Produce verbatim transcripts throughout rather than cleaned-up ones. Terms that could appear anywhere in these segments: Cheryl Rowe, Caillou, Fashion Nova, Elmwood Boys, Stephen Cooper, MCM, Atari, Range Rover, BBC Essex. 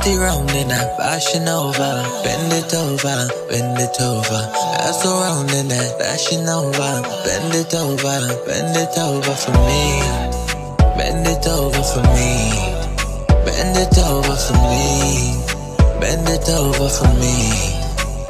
body round in that Fashion Nova. Bend it over, bend it over. Pass around in that Fashion Nova. Bend it over, bend it over for me. Bend it over for me. Bend it over for me. Bend it over for me.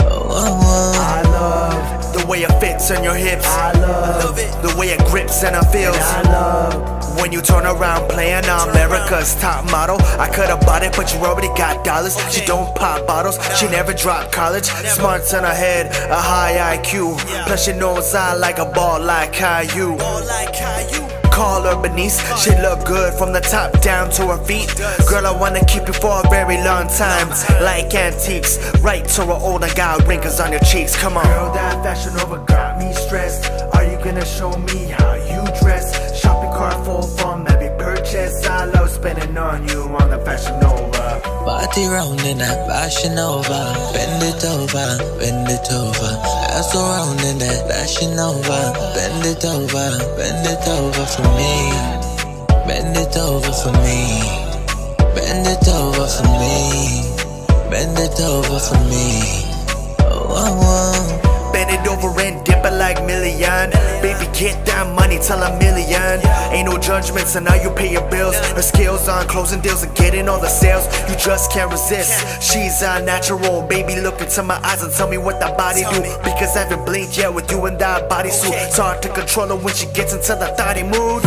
Oh, oh, oh. I love the way it fits on your hips. I love, I love it. The way it grips and it feels. And I love when you turn around playing America's Top Model. I could have bought it, but you already got dollars. Okay. She don't pop bottles, no. She never dropped college. Never. Smarts in her head, a high I Q. Yeah. Plus she knows I like a ball like Caillou. Ball like Caillou. Call her Bernice, she look good from the top down to her feet. Girl, I wanna keep you for a very long time, like antiques, right to her old and got wrinkles on your cheeks. Come on. Girl, that Fashion Nova got me stressed. Are you gonna show me how you dress? Shopping cart full from every purchase. I love spending on you on the Fashion Nova. Body round in that Fashion Nova. Bend it over, bend it over. Pass around in that Fashion Nova. Bend it over, bend it over for me. Bend it over for me. Bend it over for me. Bend it over for me. Oh, oh, oh. Bend it over and dip it like Million. Baby, get that money till a million. Ain't no judgments, and now you pay your bills. Her skills on closing deals and getting all the sales. You just can't resist. She's a natural. Baby, look into my eyes and tell me what that body do. Because I haven't blinked yet with you in that bodysuit. It's hard to control her when she gets into the thotty mood.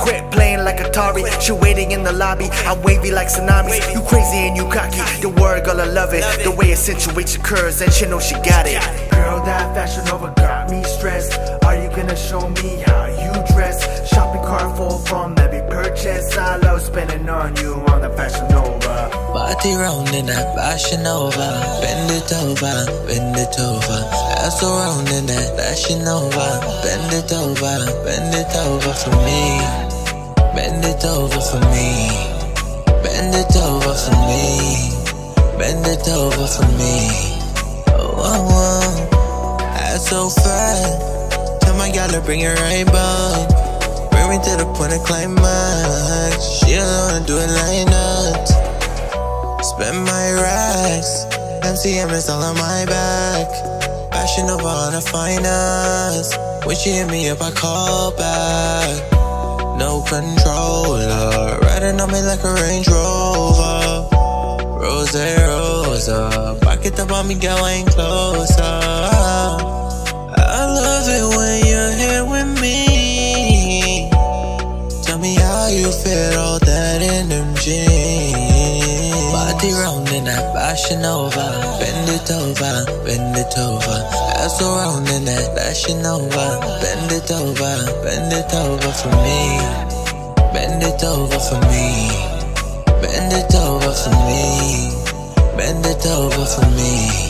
Quit playing like Atari. She waiting in the lobby. I'm wavy like tsunamis. You crazy and you cocky. The word, girl, I love it. The way it accentuates your curves, and she know she got it. Girl, that Fashion Nova got me stressed. Are you gonna show me how you dress? Shopping cart full from every purchase. I love spending on you on the Fashion Nova. Body round in that Fashion Nova. Bend it over, bend it over. Pass around in that Fashion Nova. Bend it over, bend it over for me. Bend it over for me. Bend it over for me. Bend it over for me. Oh, oh, oh. That's so fine. My gal to bring it right back. Bring me to the point of climax. She don't wanna do it like that. Spend my racks. M C M is all on my back. Fashion Nova on the finance. When she hit me up, I call back. No controller. Riding on me like a Range Rover. Rose Rosa. Pocket up on me, girl, I ain't closer. I love it when you're here with me. Tell me how you feel, all that energy. Body round in that Fashion Nova. Bend it over, bend it over. Pass around in that Fashion Nova. Bend it over, bend it over for me. Bend it over for me. Bend it over for me. Bend it over for me.